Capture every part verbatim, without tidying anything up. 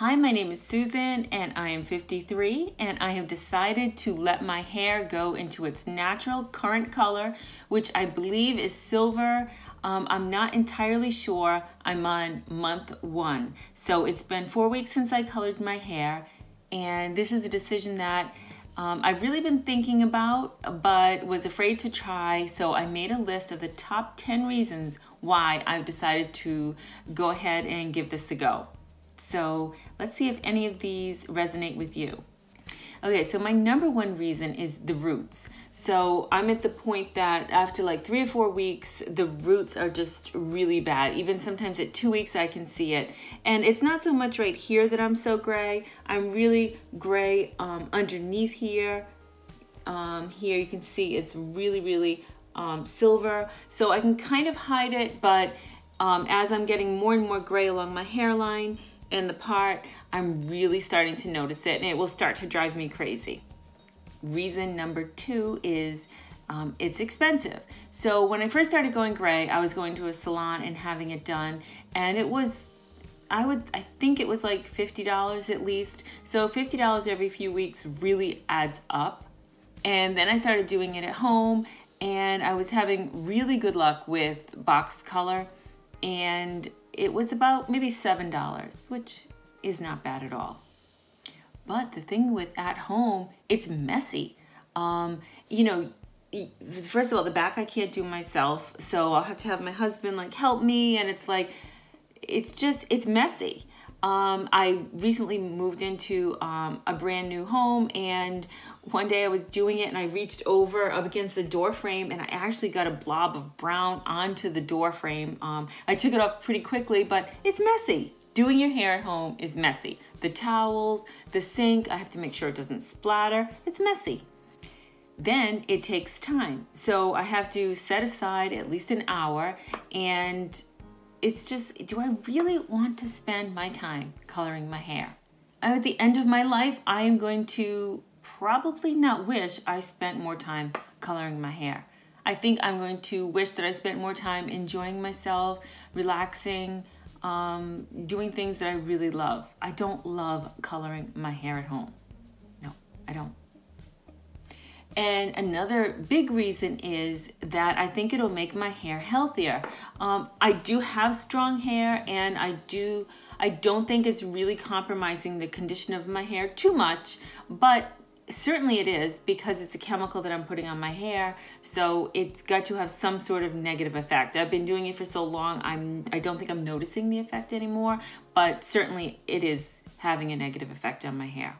Hi, my name is Susan and I am fifty-three and I have decided to let my hair go into its natural current color, which I believe is silver. Um, I'm not entirely sure. I'm on month one. So it's been four weeks since I colored my hair, and this is a decision that um, I've really been thinking about but was afraid to try. So I made a list of the top ten reasons why I've decided to go ahead and give this a go. So let's see if any of these resonate with you. Okay, so my number one reason is the roots. So I'm at the point that after like three or four weeks, the roots are just really bad. Even sometimes at two weeks, I can see it. And it's not so much right here that I'm so gray. I'm really gray um, underneath here. Um, here you can see it's really, really um, silver. So I can kind of hide it, but um, as I'm getting more and more gray along my hairline, in the part, I'm really starting to notice it, and it will start to drive me crazy. Reason number two is um, it's expensive. So when I first started going gray, I was going to a salon and having it done, and it was, I would, I think it was like fifty dollars at least. So fifty dollars every few weeks really adds up. And then I started doing it at home, and I was having really good luck with box color, and it was about maybe seven dollars, which is not bad at all. But the thing with at home, it's messy. Um, you know, first of all, the back I can't do myself, so I'll have to have my husband like help me, and it's like, it's just, it's messy. Um, I recently moved into um, a brand new home, and one day I was doing it and I reached over up against the door frame and I actually got a blob of brown onto the door frame. Um, I took it off pretty quickly, but it's messy. Doing your hair at home is messy. The towels, the sink, I have to make sure it doesn't splatter. It's messy. Then it takes time. So I have to set aside at least an hour, and it's just, do I really want to spend my time coloring my hair? At the end of my life, I am going to probably not wish I spent more time coloring my hair. I think I'm going to wish that I spent more time enjoying myself, relaxing, um, doing things that I really love. I don't love coloring my hair at home. No, I don't. And another big reason is that I think it'll make my hair healthier. Um, I do have strong hair, and I do, I don't think it's really compromising the condition of my hair too much, but certainly it is, because it's a chemical that I'm putting on my hair, so it's got to have some sort of negative effect. I've been doing it for so long, I'm, I don't think I'm noticing the effect anymore, but certainly it is having a negative effect on my hair.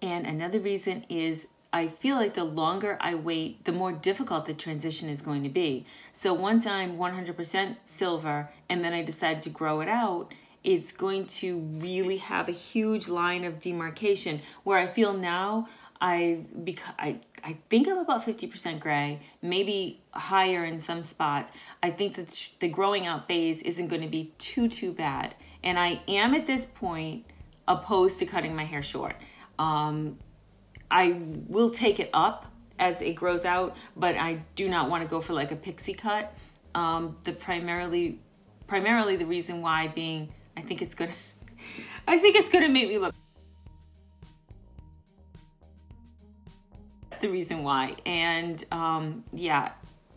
And another reason is I feel like the longer I wait, the more difficult the transition is going to be. So once I'm one hundred percent silver and then I decide to grow it out, it's going to really have a huge line of demarcation, where I feel now I, I, I think I'm about fifty percent gray, maybe higher in some spots. I think that the growing out phase isn't going to be too, too bad. And I am at this point opposed to cutting my hair short. Um, I will take it up as it grows out, but I do not want to go for like a pixie cut. Um, the primarily, primarily the reason why being, I think it's gonna, I think it's gonna make me look. That's the reason why, and um, yeah,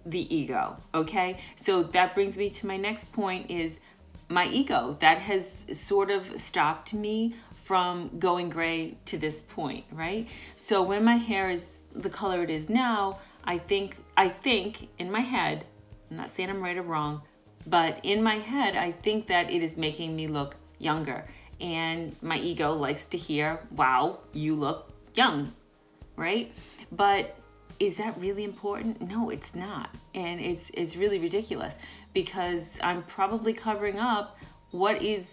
the ego. Okay, so that brings me to my next point: is my ego that has sort of stopped me from going gray to this point, right? So when my hair is the color it is now, I think, I think in my head, I'm not saying I'm right or wrong, but in my head, I think that it is making me look younger. And my ego likes to hear, wow, you look young, right? But is that really important? No, it's not. And it's, it's really ridiculous, because I'm probably covering up what is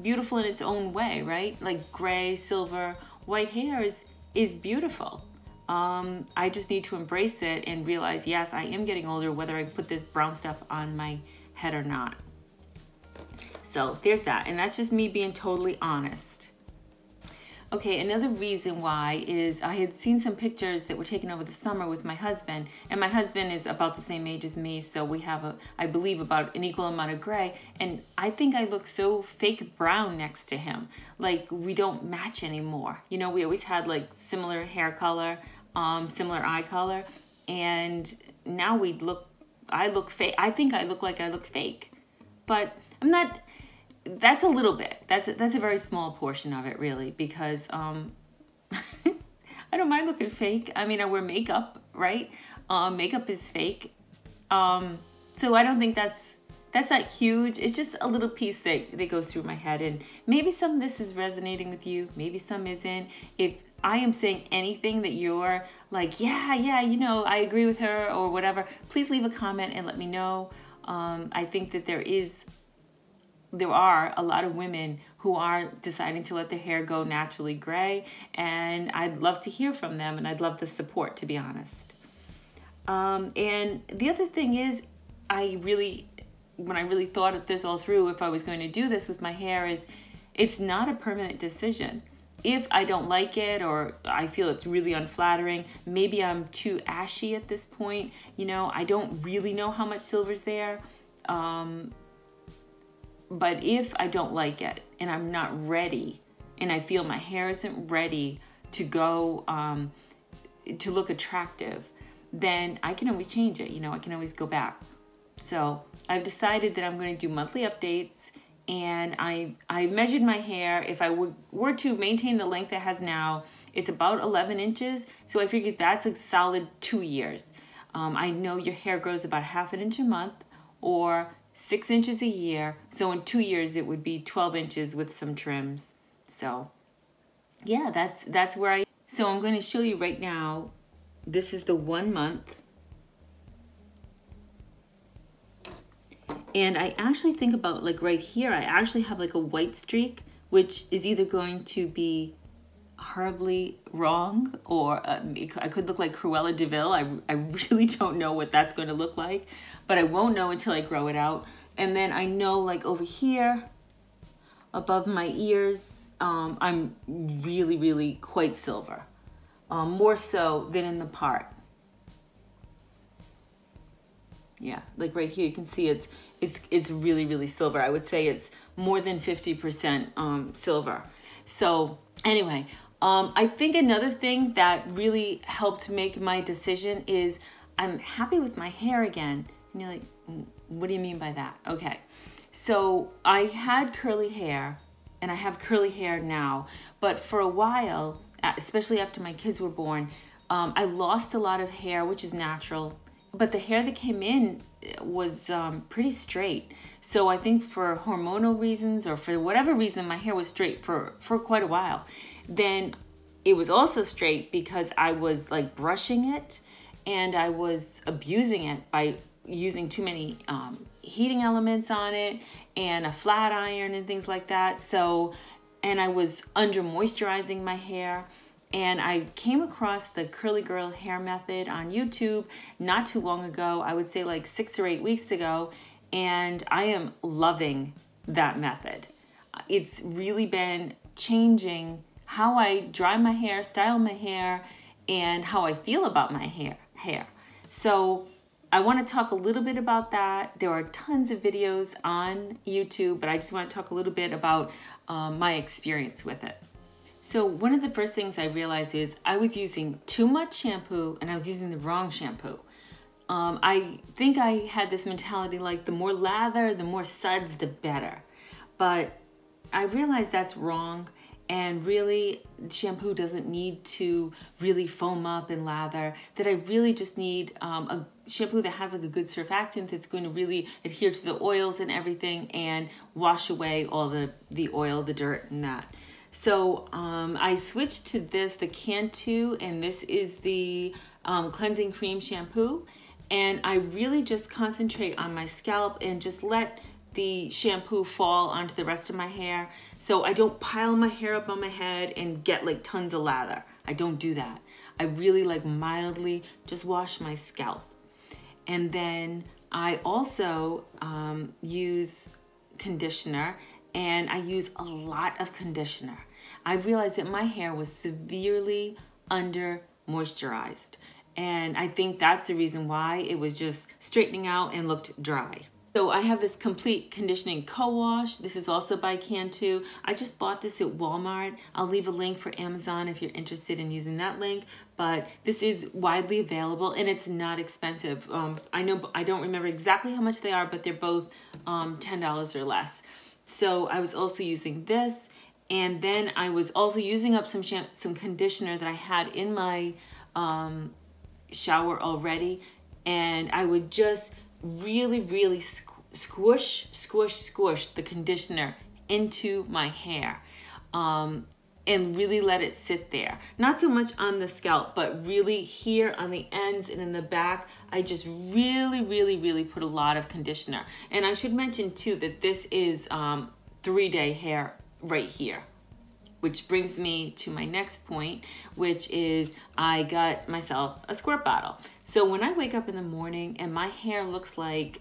beautiful in its own way, right? Like gray, silver, white hair is, is beautiful. Um, I just need to embrace it and realize, yes, I am getting older, whether I put this brown stuff on my head or not. So there's that. And that's just me being totally honest. Okay, another reason why is I had seen some pictures that were taken over the summer with my husband, and my husband is about the same age as me, so we have, a, I believe, about an equal amount of gray, and I think I look so fake brown next to him. Like, we don't match anymore. You know, we always had, like, similar hair color, um, similar eye color, and now we look, I look fake. I think I look like I look fake, but I'm not... That's a little bit. That's a, that's a very small portion of it, really, because um, I don't mind looking fake. I mean, I wear makeup, right? Um, makeup is fake. Um, so I don't think that's, that's not huge. It's just a little piece that, that goes through my head. And maybe some of this is resonating with you. Maybe some isn't. If I am saying anything that you're like, yeah, yeah, you know, I agree with her or whatever, please leave a comment and let me know. Um, I think that there is... There are a lot of women who are deciding to let their hair go naturally gray, and I'd love to hear from them, and I'd love the support, to be honest. Um, and the other thing is, I really, when I really thought of this all through, if I was going to do this with my hair, is it's not a permanent decision. If I don't like it or I feel it's really unflattering, maybe I'm too ashy at this point, you know, I don't really know how much silver's there. Um, But if I don't like it and I'm not ready and I feel my hair isn't ready to go, um, to look attractive, then I can always change it. You know, I can always go back. So I've decided that I'm going to do monthly updates, and I, I measured my hair. If I would, were to maintain the length it has now, it's about eleven inches. So I figured that's a solid two years. Um, I know your hair grows about half an inch a month or six inches a year, so in two years it would be twelve inches with some trims. So yeah, that's that's where I so I'm going to show you right now. This is the one month, and I actually think about, like, right here I actually have like a white streak, which is either going to be horribly wrong or uh, I could look like Cruella Deville. I, I really don't know what that's going to look like, but I won't know until I grow it out. And then I know, like, over here above my ears, um, I'm really really quite silver, um, more so than in the part. Yeah, like right here you can see it's it's it's really really silver. I would say it's more than fifty percent um, silver. So anyway, Um, I think another thing that really helped make my decision is I'm happy with my hair again. And you're like, what do you mean by that? Okay, so I had curly hair, and I have curly hair now, but for a while, especially after my kids were born, um, I lost a lot of hair, which is natural, but the hair that came in was um, pretty straight. So I think for hormonal reasons or for whatever reason, my hair was straight for, for quite a while. Then it was also straight because I was like brushing it, and I was abusing it by using too many um, heating elements on it and a flat iron and things like that. So, and I was under moisturizing my hair, and I came across the Curly Girl Hair Method on YouTube not too long ago, I would say like six or eight weeks ago, and I am loving that method. It's really been changing how I dry my hair, style my hair, and how I feel about my hair. hair. So I want to talk a little bit about that. There are tons of videos on YouTube, but I just want to talk a little bit about um, my experience with it. So one of the first things I realized is I was using too much shampoo, and I was using the wrong shampoo. Um, I think I had this mentality like the more lather, the more suds, the better. But I realized that's wrong. And really, shampoo doesn't need to really foam up and lather, that I really just need um, a shampoo that has like a good surfactant that's going to really adhere to the oils and everything and wash away all the, the oil, the dirt and that. So um, I switched to this, the Cantu, and this is the um, cleansing cream shampoo. And I really just concentrate on my scalp and just let the shampoo fall onto the rest of my hair, so I don't pile my hair up on my head and get like tons of lather. I don't do that. I really like mildly just wash my scalp. And then I also um, use conditioner, and I use a lot of conditioner. I realized that my hair was severely under moisturized, and I think that's the reason why it was just straightening out and looked dry. So I have this complete conditioning co-wash. This is also by Cantu. I just bought this at Walmart. I'll leave a link for Amazon if you're interested in using that link, but this is widely available and it's not expensive. Um, I know, I don't remember exactly how much they are, but they're both um, ten dollars or less. So I was also using this, and then I was also using up some, some conditioner that I had in my um, shower already, and I would just really, really squish, squish, squish the conditioner into my hair um, and really let it sit there. Not so much on the scalp, but really here on the ends and in the back, I just really, really, really put a lot of conditioner. And I should mention too that this is um, three-day hair right here, which brings me to my next point, which is I got myself a squirt bottle. So when I wake up in the morning and my hair looks like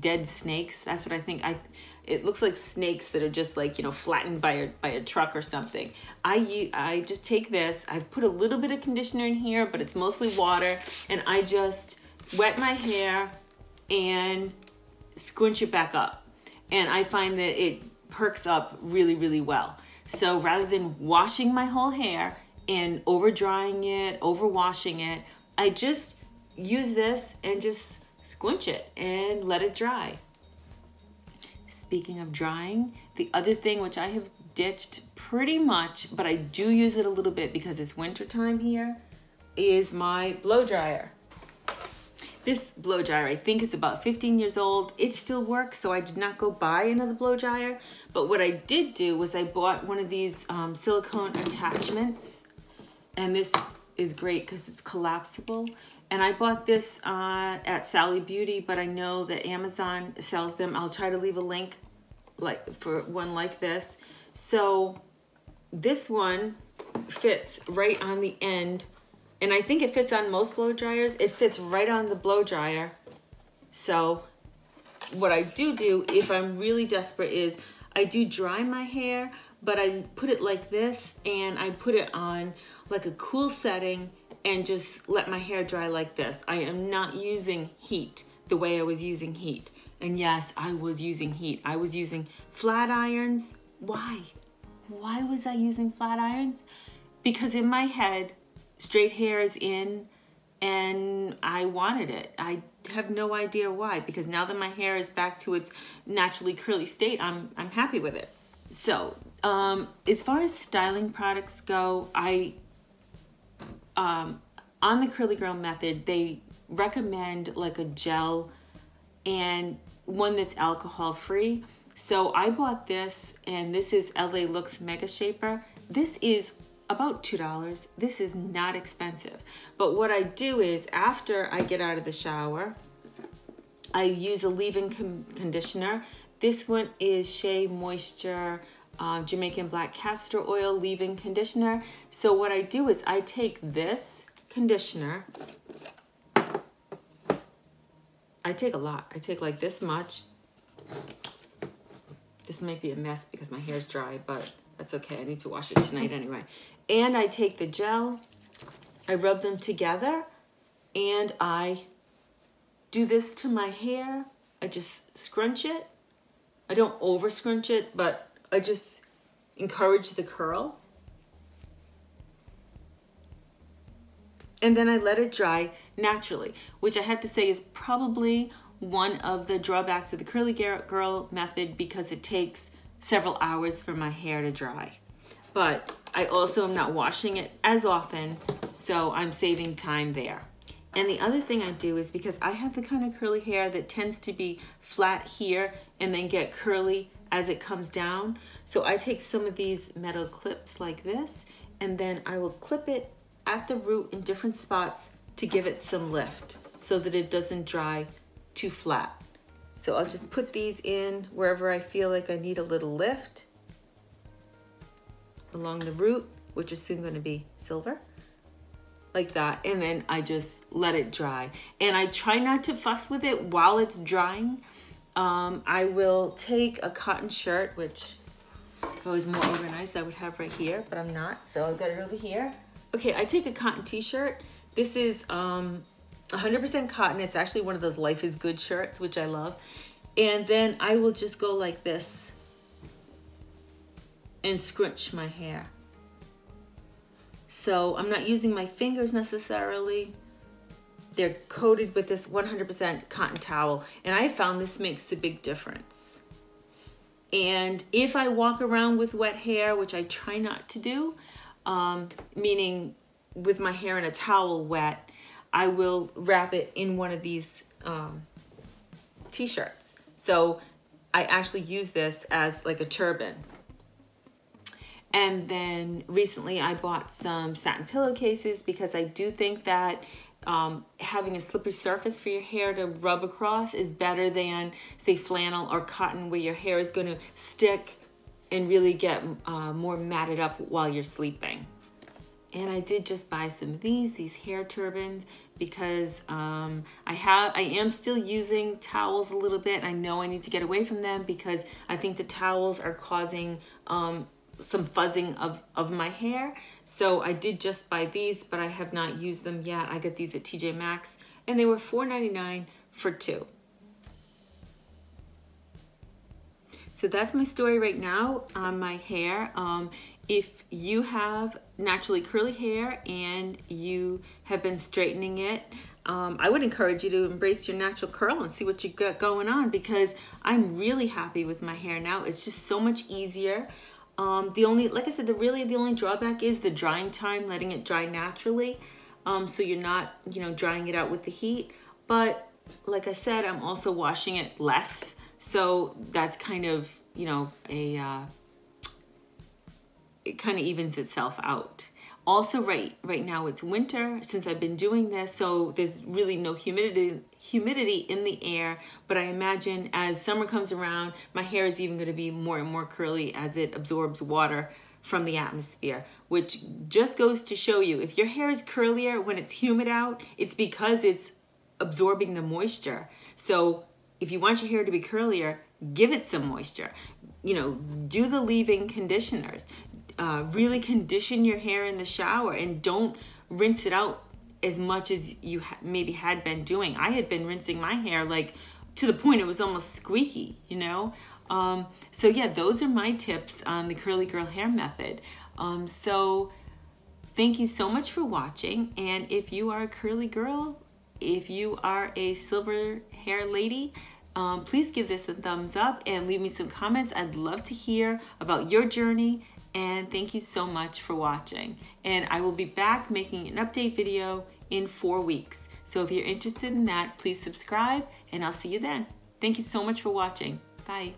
dead snakes, that's what I think. I, it looks like snakes that are just like, you know, flattened by a, by a truck or something. I, I just take this, I put a little bit of conditioner in here, but it's mostly water, and I just wet my hair and scrunch it back up. And I find that it perks up really, really well. So rather than washing my whole hair and over drying it, over washing it, I just use this and just squinch it and let it dry. Speaking of drying, the other thing which I have ditched pretty much, but I do use it a little bit because it's winter time here, is my blow dryer. This blow dryer, I think it's about fifteen years old. It still works, so I did not go buy another blow dryer. But what I did do was I bought one of these um, silicone attachments. And this is great because it's collapsible. And I bought this uh, at Sally Beauty, but I know that Amazon sells them. I'll try to leave a link like for one like this. So this one fits right on the end. And I think it fits on most blow dryers. It fits right on the blow dryer. So what I do do if I'm really desperate is I do dry my hair, but I put it like this and I put it on like a cool setting and just let my hair dry like this. I am not using heat the way I was using heat. And yes, I was using heat. I was using flat irons. Why? Why was I using flat irons? Because in my head, straight hair is in, and I wanted it. I have no idea why, because now that my hair is back to its naturally curly state, I'm, I'm happy with it. So um, as far as styling products go, I um, on the Curly Girl Method, they recommend like a gel and one that's alcohol free. So I bought this, and this is L A Looks Mega Shaper. This is about two dollars. This is not expensive. But what I do is after I get out of the shower, I use a leave-in conditioner. This one is Shea Moisture uh, Jamaican Black Castor Oil Leave-In Conditioner. So what I do is I take this conditioner. I take a lot. I take like this much. This might be a mess because my hair's dry, but that's okay. I need to wash it tonight anyway. And I take the gel, I rub them together, and I do this to my hair. I just scrunch it. I don't over scrunch it, but I just encourage the curl. And then I let it dry naturally, which I have to say is probably one of the drawbacks of the Curly Girl Method, because it takes several hours for my hair to dry. But I also am not washing it as often, so I'm saving time there. And the other thing I do is, because I have the kind of curly hair that tends to be flat here and then get curly as it comes down, so I take some of these metal clips like this, and then I will clip it at the root in different spots to give it some lift so that it doesn't dry too flat. So I'll just put these in wherever I feel like I need a little lift along the root, which is soon going to be silver, like that. And then I just let it dry. And I try not to fuss with it while it's drying. Um, I will take a cotton shirt, which If I was more organized, I would have right here, but I'm not, so I've got it over here. Okay, I take a cotton t-shirt. This is um, one hundred percent cotton. It's actually one of those Life is Good shirts, which I love. And then I will just go like this and scrunch my hair. So I'm not using my fingers necessarily. They're coated with this one hundred percent cotton towel. And I found this makes a big difference. And if I walk around with wet hair, which I try not to do, um, meaning with my hair in a towel wet, I will wrap it in one of these um, t-shirts. So I actually use this as like a turban. And then recently I bought some satin pillowcases because I do think that um, having a slippery surface for your hair to rub across is better than, say, flannel or cotton, where your hair is going to stick and really get uh, more matted up while you're sleeping. And I did just buy some of these, these hair turbans, because um, I have, I am still using towels a little bit. I know I need to get away from them because I think the towels are causing um, some fuzzing of, of my hair. So I did just buy these, but I have not used them yet. I got these at T J Maxx and they were four ninety-nine for two. So that's my story right now on my hair. Um, if you have naturally curly hair and you have been straightening it, um, I would encourage you to embrace your natural curl and see what you got going on, because I'm really happy with my hair now. It's just so much easier. Um, the only, like I said, the really the only drawback is the drying time, letting it dry naturally. Um, so you're not, you know, drying it out with the heat. But like I said, I'm also washing it less. So that's kind of, you know, a, uh, it kind of evens itself out. Also right, right now it's winter since I've been doing this. So there's really no humidity, humidity in the air, but I imagine as summer comes around, my hair is even going to be more and more curly as it absorbs water from the atmosphere, which just goes to show you, if your hair is curlier when it's humid out, it's because it's absorbing the moisture. So if you want your hair to be curlier, give it some moisture. You know, do the leave-in conditioners. Uh, really condition your hair in the shower and don't rinse it out as much as you ha maybe had been doing. I had been rinsing my hair like to the point it was almost squeaky, you know? Um, so yeah, those are my tips on the Curly Girl Hair Method. Um, so thank you so much for watching. And if you are a curly girl, if you are a silver hair lady, um, please give this a thumbs up and leave me some comments. I'd love to hear about your journey. And thank you so much for watching. And I will be back making an update video in four weeks. So if you're interested in that, please subscribe and I'll see you then. Thank you so much for watching. Bye.